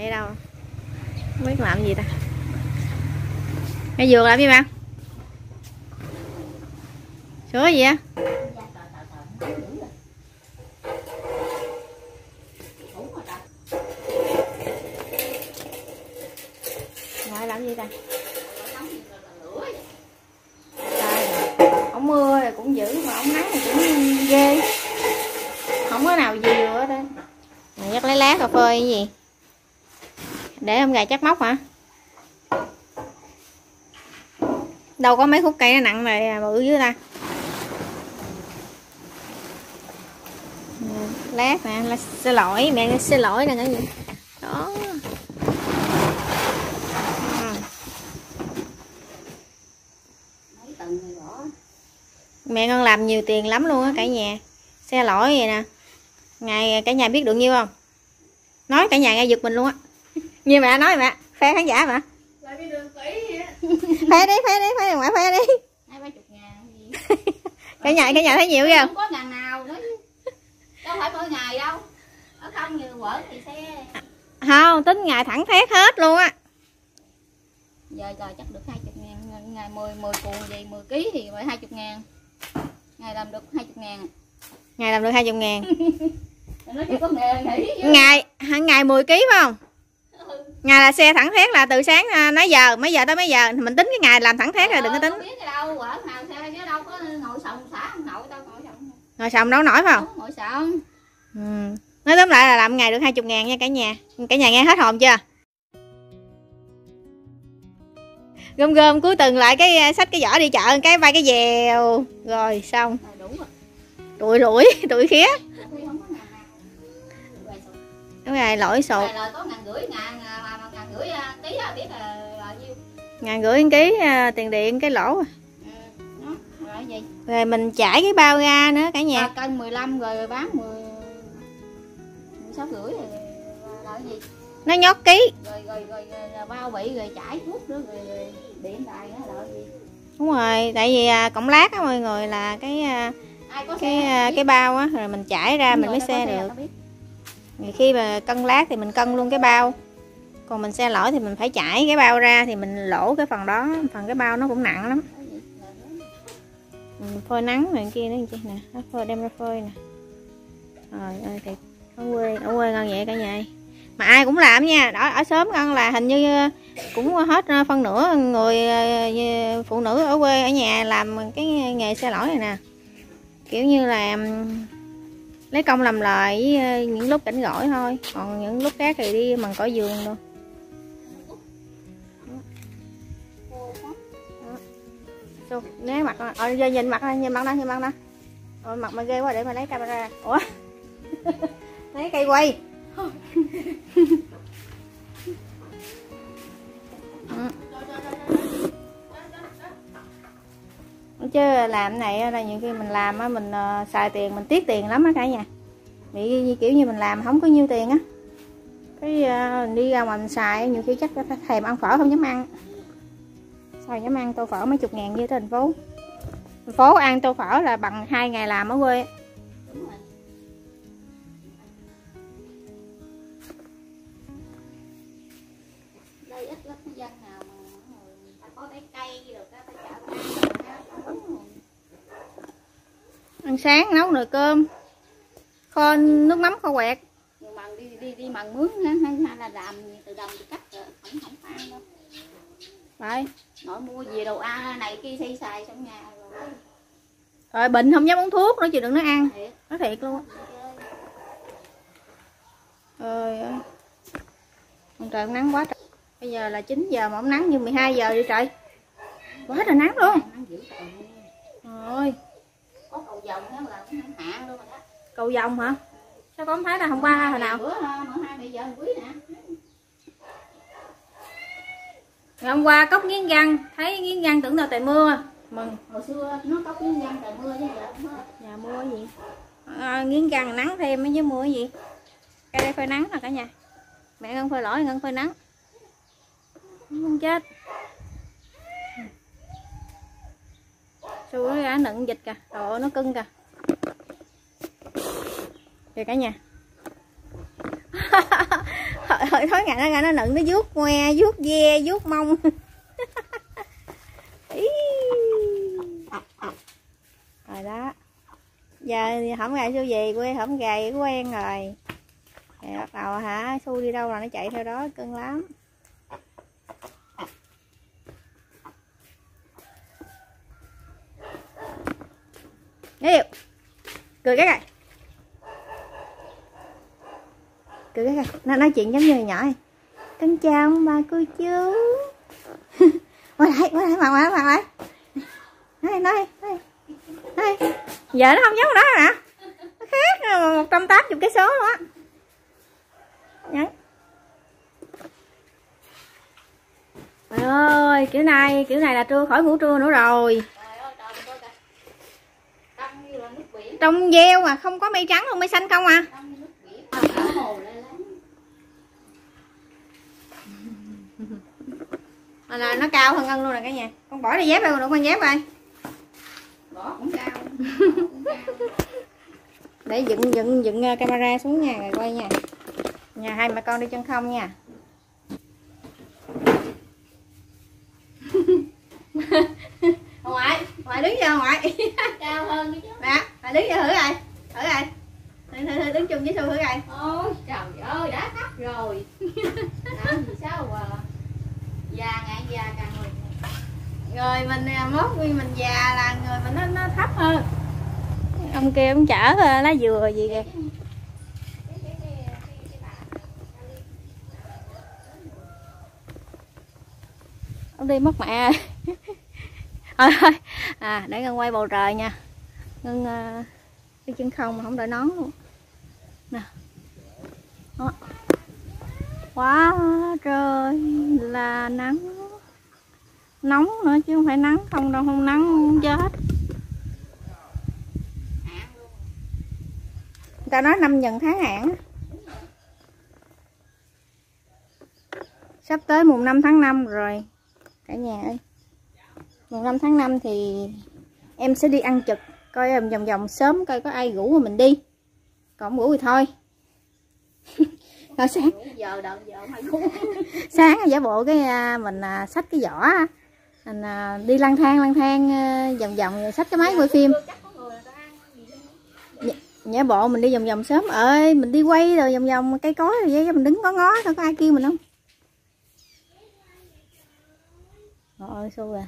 hay đâu, không biết làm gì ta. Cái dừa làm gì bạn? Sữa gì á? Rồi làm gì ta? Ông mưa là cũng dữ mà ông nắng thì cũng ghê, không có nào gì nữa đây. Mình dắt lấy lá cà phê cái gì để hôm gà chắc móc hả? Đâu có mấy khúc cây nó nặng này bự dưới ta. Lát nè, là xin lỗi mẹ, xin lỗi nè, cái gì đó. Mẹ con làm nhiều tiền lắm luôn á cả nhà. Xe lỗi vậy nè. Ngày cả nhà biết được nhiêu không? Nói cả nhà nghe giật mình luôn á. Như mẹ nói mẹ, phê khán giả mà. Lại đi đường kỹ vậy. Phê đi mẹ, phê đi. 20.000 gì. Cả nhà thấy nhiều ghê không? Không có ngàn nào nữa. Đâu phải mỗi ngày đâu. Ở không như quẩn thì xe. Không, tính ngày thẳng thét hết luôn á. Giờ chắc được 20.000, ngày 10 cuộn gì 10 kg thì phải 20.000. Ngày làm được 20.000. Ngày làm được 20.000. Nói chứ có nghề nghỉ chứ. Ngày 10 kg phải không? Ừ. Ngày là xe thẳng thét là từ sáng nãy giờ, mấy giờ tới mấy giờ mình tính cái ngày làm thẳng thét rồi đừng có tính. Không biết cái đâu, ở nào xe chứ đâu có ngồi sòng xả không nội đâu, ngồi sòng. Ngồi sòng đâu nổi phải không? Đúng, ngồi sòng. Ừ. Nói tóm lại là làm ngày được 20.000 nha cả nhà. Cả nhà nghe hết hồn chưa? Gom cuối tuần lại cái sách cái giỏ đi chợ, cái vai cái dèo rồi xong. Tụi lũi, tụi khía. Đúng rồi, lỗi sột. Có 1.500, ký biết là nhiêu. 1.500 ký tiền điện cái lỗ. Rồi mình chải cái bao ra nữa cả nhà. Cân 15 rồi bán 16 rưỡi rồi là cái gì? Nó nhót ký. Rồi bao bì rồi chải thuốc nữa rồi điện đài nữa là gì? Đúng rồi, tại vì cọng lát á mọi người là cái ai có cái bao á rồi mình chải ra. Đúng mình mới xe được. Rồi khi mà cân lát thì mình cân luôn cái bao. Còn mình xe lỗi thì mình phải chải cái bao ra thì mình lỗ cái phần đó, phần cái bao nó cũng nặng lắm. Mình phơi nắng này kia nữa nè, nó phơi đem ra phơi nè. Rồi ơi thiệt, ở quê ngon vậy cả nhà ơi. Mà ai cũng làm nha, đó ở sớm con là hình như cũng hết phân nửa người phụ nữ ở quê ở nhà làm cái nghề xe lỗi này nè. Kiểu như là lấy công làm lời với những lúc rảnh rỗi thôi, còn những lúc khác thì đi mần cỏ vườn luôn. Xong, né mặt ra, nhìn mặt ra. Ôi mặt mày ghê quá để mà lấy camera. Ủa. Lấy cây quay. Chứ làm này là nhiều khi mình làm á mình xài tiền mình tiếc tiền lắm á cả nhà. Bị kiểu như mình làm không có nhiêu tiền á, cái đi ra ngoài mình xài nhiều khi chắc thèm ăn phở không dám ăn. Sao dám ăn tô phở mấy chục ngàn như tới thành phố. Thành phố ăn tô phở là bằng 2 ngày làm ở quê. Ăn sáng nấu nồi cơm kho nước mắm kho quẹt. Mần đi mần mướn hay là làm từ đồng thì cắt rồi, không phải ăn đâu. Rồi nội mua về đồ ăn này kia xây xài trong nhà rồi. Rồi bệnh không dám uống thuốc nữa chứ đừng nói ăn. Nó thiệt luôn. Trời ơi. Trời nắng quá trời. Bây giờ là 9 giờ mà không nắng như 12 giờ đi trời. Quá trời nắng luôn. Trời ơi. Có cầu vồng đó là cũng hạn luôn rồi đó. Cầu vồng hả? Sao con thấy là hôm qua hồi nào? Bữa hôm 2 giờ quý nè. Ngày hôm qua cốc nghiến răng, thấy nghiến răng tưởng là trời mưa. Mừng. Hồi xưa nó cốc nghiến răng trời mưa chứ giờ không có. Dạ mưa cái gì? Nghiến răng nắng thêm với mưa cái gì? Cái đây phơi nắng nè cả nhà. Mẹ Ngân phơi lỗi, Ngân phơi nắng. Không chết. Xui nó nựng dịch kìa, trời ơi nó cưng kìa. Kìa cả nhà. trời, thói ngại nó nựng, nó vuốt ngoe, vuốt ve, vuốt mông. Rồi đó, giờ hổng gài Su gì quê, hổng gài quen rồi. Rồi bắt đầu hả, Su đi đâu là nó chạy theo đó, cưng lắm. Điệu cười cái này, cười cái này, nó nói chuyện giống như hồi nhỏ. Con chào ông bà cô chú. Qua lại mặt lại nói giờ nó không giống đó nè, nó khác 180 cây số luôn á. Trời ơi, kiểu này là trưa khỏi ngủ trưa nữa rồi. Trong gieo mà không có mây trắng luôn, mây xanh không à. Mà là nó cao hơn Ngân luôn nè cả nhà. Con bỏ đi dép đâu được, con dép coi. Bỏ cũng cao. Để dựng camera xuống nha, rồi quay nha. Nhà hai mẹ con đi chân không nha. Ngoại đứng vô ngoại. Cao hơn chứ. Nè, ngoại đứng vô thử rồi. Thử đứng chung với Su thử rồi. Ôi trời ơi, đã tắt rồi. Làm gì sao à? Già ngại già càng người. Người mình mốt nguyên mình già là người mình nó thấp hơn. Ông kia ông chở lá dừa gì kìa. Ông đi mất mẹ. Thôi để Ngân quay bầu trời nha. Ngân đi chân không mà không đội nón luôn nè. Đó. Quá trời là nắng, nóng nữa chứ không phải nắng không đâu, không nắng không chết. Người ta nói 5 Dần tháng hạn, sắp tới mùng 5 tháng 5 rồi cả nhà ơi. Mùng 5 tháng 5 thì em sẽ đi ăn trực, coi em vòng sớm coi có ai rủ mà mình đi, còn không rủ thì thôi. Rồi sáng giờ đợi vợ mày rủ. Sáng giả bộ cái mình xách cái giỏ, mình đi lang thang vòng xách cái máy quay phim. Giả bộ mình đi vòng sớm ơi, mình đi quay rồi vòng cây cối rồi vậy, mình đứng ngó coi có ai kêu mình không. Rồi Su à,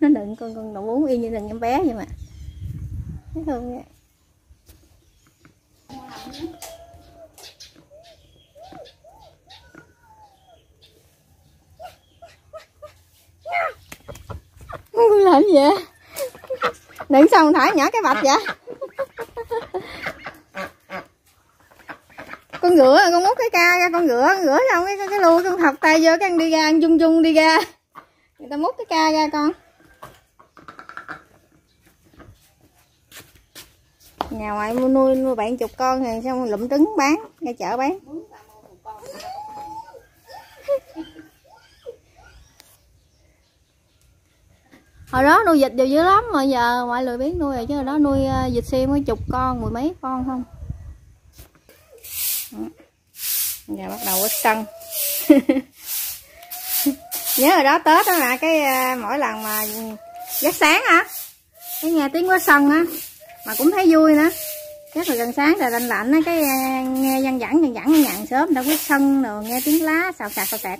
nó đựng con đậu bún y như đựng em bé vậy mà. Thấy không vậy? Làm gì vậy? Đựng xong thả nhỏ cái bạch vậy? Con ngựa, con múc cái ca ra, con ngựa xong cái lua con thọc tay vô cái ăn đi ra, ăn chung đi ra. Người ta múc cái ca ra con. Nhà ngoại mua nuôi 70 con thì xong lụm trứng bán, ra chợ bán. Hồi đó nuôi vịt đều dữ lắm mà giờ ngoại lười biếng nuôi rồi, chứ hồi đó nuôi vịt xiêm mấy chục con, 10 mấy con không. Giờ bắt đầu quét sân. Nhớ hồi đó Tết đó là cái mỗi lần mà giấc sáng á, cái nghe tiếng quét sân á mà cũng thấy vui nữa. Chắc là gần sáng rồi lạnh lạnh á, cái nghe văng vẳng sớm đã quét sân rồi, nghe tiếng lá xào xạc á.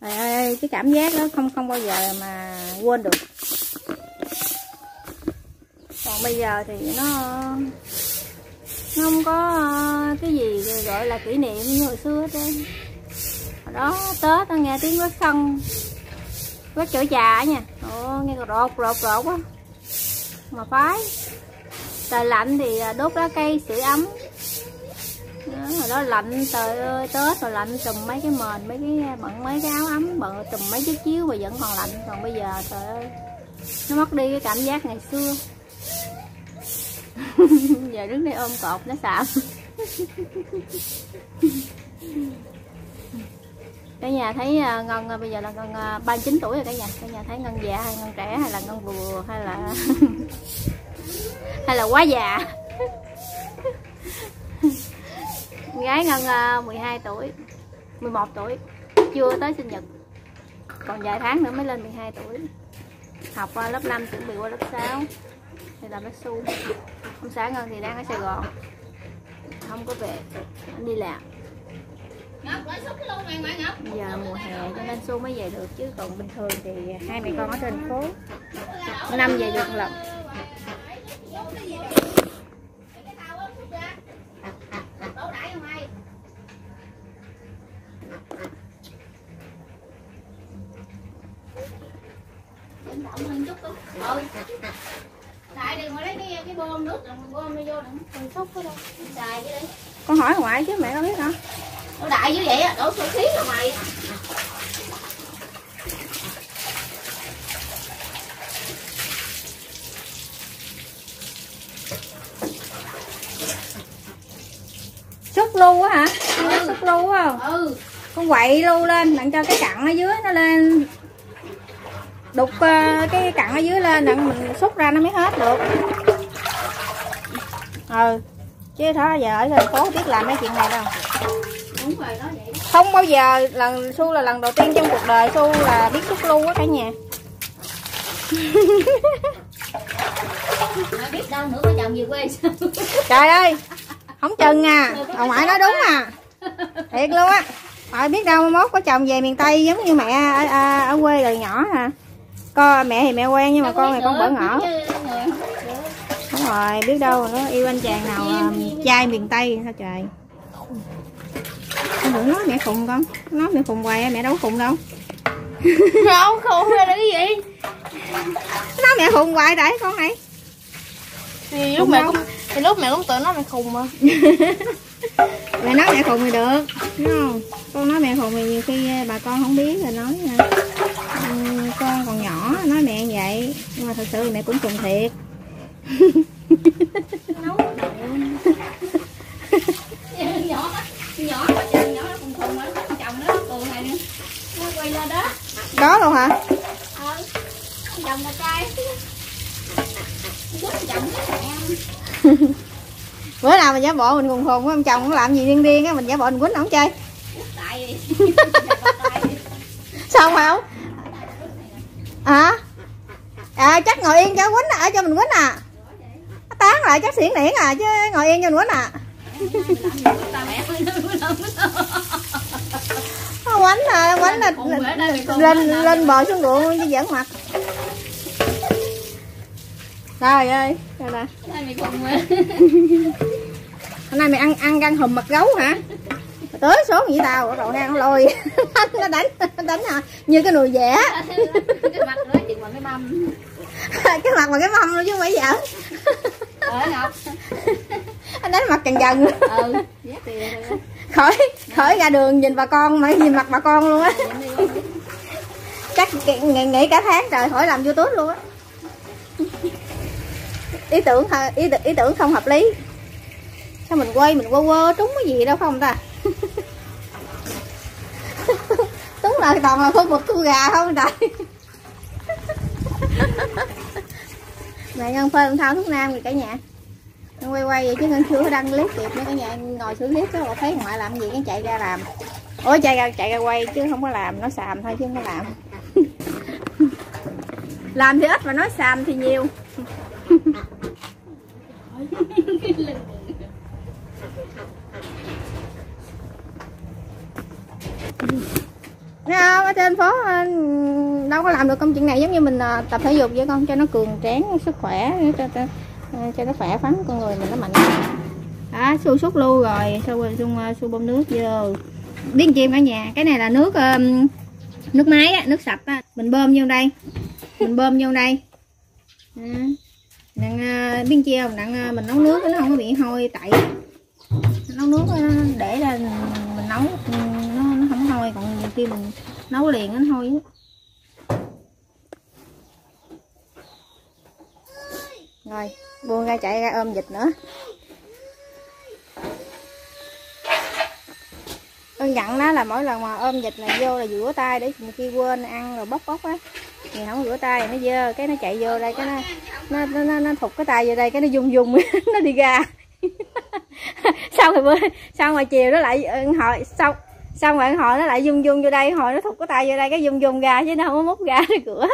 Trời ơi, cái cảm giác đó không bao giờ mà quên được. Còn bây giờ thì nó không có cái gì gọi là kỷ niệm như hồi xưa chứ. Hồi đó Tết nó nghe tiếng quét sân, quét chổi trà á nha. Ồ, nghe rột á mà phái. Trời lạnh thì đốt lá cây sưởi ấm. Đó, hồi đó lạnh trời ơi, Tết rồi lạnh trùm mấy cái mền, mấy cái áo ấm, bận trùm mấy chiếc chiếu mà vẫn còn lạnh. Còn bây giờ trời ơi, nó mất đi cái cảm giác ngày xưa. Giờ đứng đây ôm cột nó sạm. Cả nhà thấy Ngân bây giờ là Ngân 39 tuổi rồi cả nhà. Cả nhà thấy Ngân già hay Ngân trẻ, hay là Ngân vừa hay là quá già. gái Ngân 12 tuổi, 11 tuổi, chưa tới sinh nhật, còn vài tháng nữa mới lên 12 tuổi. Học qua lớp 5 chuẩn bị qua lớp 6 thì làm bác su. Ông xã Ngân thì đang ở Sài Gòn, không có về, anh đi làm. Giờ mùa hè cho nên Su mới về được, chứ còn bình thường thì hai mẹ con ở thành phố, năm về được lần. Con hỏi ngoại chứ mẹ có biết hả? Đổ đại như vậy á, đổ số khí rồi mày. Xúc lu á hả? Ừ. Xúc lu không? Ừ. Con quậy lu lên, đặng cho cái cặn ở dưới nó lên. Đục cái cặn ở dưới lên, đặng mình xúc ra nó mới hết được. Ừ. Chứ thôi giờ ở thành phố biết làm mấy chuyện này đâu. Đúng rồi, đó vậy. Không bao giờ, Su là lần đầu tiên trong cuộc đời Su là biết xúc lu á cả nhà. Mà biết đâu nữa có chồng về quê. Trời ơi, không chừng à, bà ngoại nói đúng à, thiệt luôn á. Mà biết đâu mốt có chồng về miền Tây giống như mẹ ở quê đời nhỏ hả? Con mẹ thì mẹ quen nhưng mà con thì con bỡ ngỡ. Đúng rồi, biết đâu nó yêu anh chàng nào trai miền Tây sao trời. Con đừng nói mẹ khùng con, nói mẹ khùng hoài mẹ đâu có khùng đâu. Không khùng là cái gì? Nói mẹ khùng hoài đấy con này. Thì lúc mẹ cũng tự nói mẹ khùng mà. Mẹ nói mẹ khùng thì được, đúng không? Con nói mẹ khùng thì nhiều khi bà con không biết rồi nói nè. Con còn nhỏ nói mẹ vậy, nhưng mà thật sự mẹ cũng khùng thiệt. Nấu nhỏ chồng, nhỏ nó cùng thùng mà nó chồng nó cười này nữa. Nó quay lên đó. Đó luôn hả? Ờ. Chồng là trai. Chứ chồng với em. Bữa nào mình giả bộ mình cùng thùng với ông chồng nó làm gì điên điên á, mình giả bộ mình quýnh ổng chơi. Tại đi. Sao không? Hả? À? À chắc ngồi yên cho quýnh à, cho mình quýnh à. Nó tán lại chắc xiển điển à, chứ ngồi yên cho mình quýnh à. Nó quánh lên bờ xuống ruộng chứ giỡn mặt. Trời ơi, trời nè. Hôm nay mày ăn gan hùm mật gấu hả? Tới số vậy tao rồi gan nó lôi. Nó đánh hả? Như cái nồi vẽ. Cái mặt nó chừng bằng cái mâm. Cái mặt bằng cái mâm luôn chứ không phải giỡn. Anh đánh mặt chần chần. Ừ, khỏi ra đường nhìn bà con mà nhìn mặt bà con luôn á. Chắc nghỉ cả tháng trời khỏi làm YouTube luôn á. Ý tưởng không hợp lý. Sao mình quay quơ trúng cái gì đâu không ta? Đúng là toàn là khuôn mặt con gà không trời. Mẹ Ngân phơi con thao thuốc nam rồi cả nhà. Ngân quay vậy chứ Ngân chưa đăng clip kịp nữa cả nhà, ngồi xử clip đó là thấy ngoại làm gì cái chạy ra làm. Ôi chạy ra quay chứ không có làm, nó xàm thôi chứ không có làm. Làm thì ít mà nói xàm thì nhiều. Thấy không, ở trên phố đâu có làm được công chuyện này, giống như mình tập thể dục với con cho nó cường tráng sức khỏe, cho nó khỏe khoắn con người mình nó mạnh. Đó, Su xúc lưu rồi, Su bơm nước vô. Biết chim cả nhà, cái này là nước máy á, nước sạch á, mình bơm vô đây. Mình bơm vô đây. Đặng biết chi không, đặng mình nấu nước nó không có bị hôi tẩy. Nấu nước để là mình nấu nó không hôi, còn nhiều khi mình nấu liền nó hôi. Rồi, buông ra chạy ra ôm vịt nữa. Con dặn đó là mỗi lần mà ôm vịt này vô là rửa tay để khi quên ăn rồi bóc á. Thì không rửa tay nó dơ, cái nó chạy vô đây cái nó thụt cái tay vô đây cái nó dung nó đi ra. xong rồi chiều nó lại hồi xong rồi hồi nó lại dung dung vô đây, hồi nó thụt cái tay vô đây cái dung dung ra chứ nó không có múc ra cái cửa.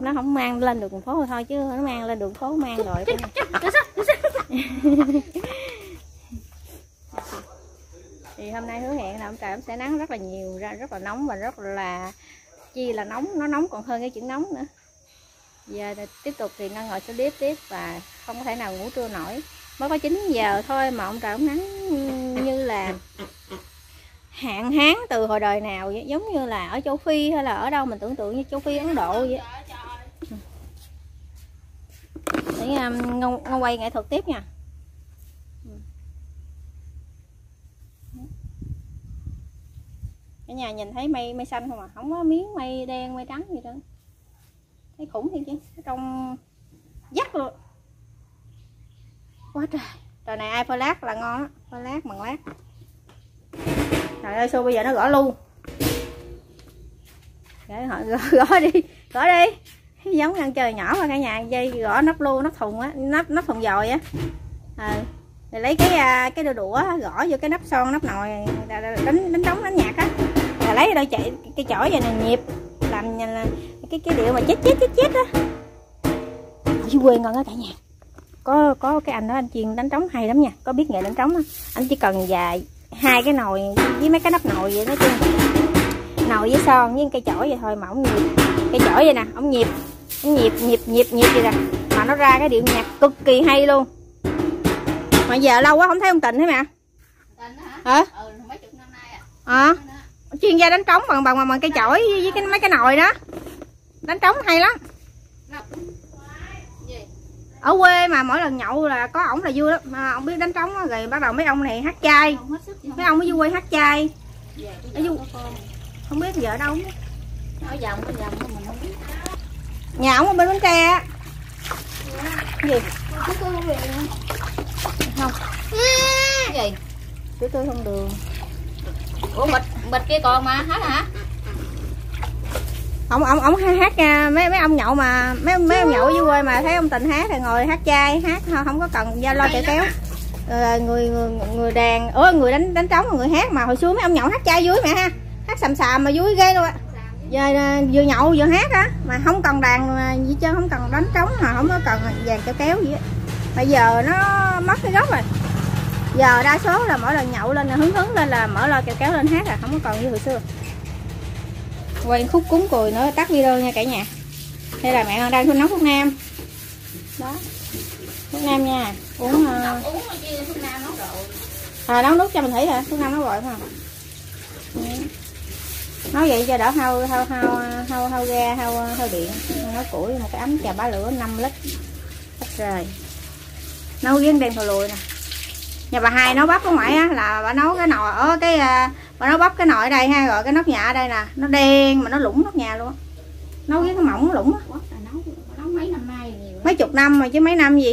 Nó không mang lên đường phố thôi chứ nó mang lên đường phố mang rồi. Thì hôm nay hứa hẹn là ông trời sẽ nắng rất là nhiều, ra rất là nóng và rất là chi là nóng, nó nóng còn hơn cái chuyện nóng nữa. Giờ tiếp tục thì Ngân ngồi sẽ clip tiếp và không có thể nào ngủ trưa nổi. Mới có 9 giờ thôi mà ông trời ông nắng như là hạn hán từ hồi đời nào vậy, giống như là ở châu Phi hay là ở đâu mình tưởng tượng như châu Phi, Ấn Độ vậy. Để Ngân quay nghệ thuật tiếp nha. Cả nhà nhìn thấy mây xanh không à, không có miếng mây đen mây trắng gì đâu, thấy khủng thiệt chứ, nó trong dắt luôn quá trời. Trời này ai phơi lát là ngon á, phơi lát bằng lát. Trời ơi xô bây giờ nó gõ luôn, để họ gõ đi, gõ đi, giống ăn trời nhỏ mà cả nhà, dây gõ nắp lu, nắp thùng á, nắp thùng dồi á. Rồi lấy cái đũa gõ vô cái nắp son nắp nồi đánh trống đánh nhạc á, rồi lấy đôi chạy cái chổi về nè nhịp làm cái điệu mà chết á. Ở dưới quê Ngân á cả nhà có cái anh đó, anh chuyên đánh trống hay lắm nha, có biết nghệ đánh trống á. Anh chỉ cần dài hai cái nồi với mấy cái nắp nồi vậy, nói chung nồi với son với cây chổi vậy thôi mà ổng nhịp, cây chổi vậy nè ổng nhịp, nhịp vậy nè mà nó ra cái điệu nhạc cực kỳ hay luôn. Mà giờ lâu quá không thấy ông Tình hả mẹ? Tình hả? Hả? Ừ, mấy chục năm nay à. Chuyên gia đánh trống bằng cây chổi với cái mấy cái nồi đó. Đánh trống hay lắm. Ở quê mà mỗi lần nhậu là có ổng là vui lắm. Mà ông biết đánh trống đó, rồi bắt đầu mấy ông này hát chai. Mấy ông ở dưới quê hát chai. Không biết giờ đâu. Ở vòng mình không biết. Nhà ổng ở bên Bến Tre á. Gì? Không gì sữa tươi không đường. Ủa bịch kia còn mà hết hả? Ông hát nha, mấy ông nhậu mà mấy ông nhậu dưới quê mà thấy ông Tình hát thì ngồi hát chai hát thôi, không có cần giao lo chạy kéo. Người đàn người đánh trống người hát, mà hồi xưa mấy ông nhậu hát chai vui mẹ ha, hát sầm sàm mà vui ghê luôn á. Giờ vừa nhậu vừa hát á, mà không cần đàn gì chứ, không cần đánh trống mà không có cần dàn chạy kéo gì á. Bây giờ nó mất cái gốc rồi, giờ đa số là mỗi lần nhậu lên là hứng lên là mở loa kèo kéo lên hát, là không có còn như hồi xưa. Quay khúc cúng cùi nữa tắt video nha cả nhà. Đây là mẹ đang nấu thuốc nam đó, thuốc nam nha, uống thuốc nam nấu rồi nấu nước cho mình thấy hả? Thuốc nam nấu rồi không, nấu vậy cho đỡ hao ga hao điện. Nấu củi một cái ấm trà bá lửa 5 lít hết rồi. Nấu riêng đen thò lùi nè. Nhà bà Hai nấu bắp ở ngoài á, là bà nấu cái nồi ở cái bà nấu bắp cái nồi ở đây ha, rồi cái nóc nhà ở đây nè, nó đen mà nó lủng nóc nhà luôn. Nấu riêng cái mỏng lủng á. Nấu mấy năm nay nhiều. Mấy chục năm rồi chứ mấy năm gì?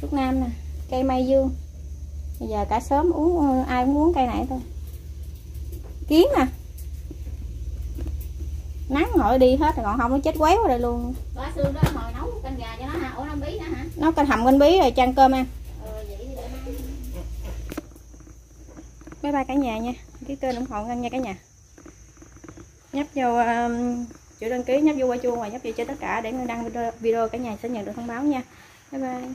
Thuốc nam nè, cây mai dương. Bây giờ cả xóm uống, ai cũng uống cây này thôi. Kiến nè. Nắng ngồi đi hết rồi, còn không nó chết quéo ở đây luôn. Bả xương đó ngồi nấu canh gà cho nó hả? Ủa nó bí nữa hả? Nấu canh hầm canh bí rồi cho ăn cơm ăn. Vậy để mang. Bye bye cả nhà nha. Cái kênh ủng hộ Ngân nha cả nhà. Nhấp vô chữ đăng ký, nhấp vô qua chuông và nhấp vô cho tất cả để Ngân đăng video cả nhà sẽ nhận được thông báo nha. Bye bye.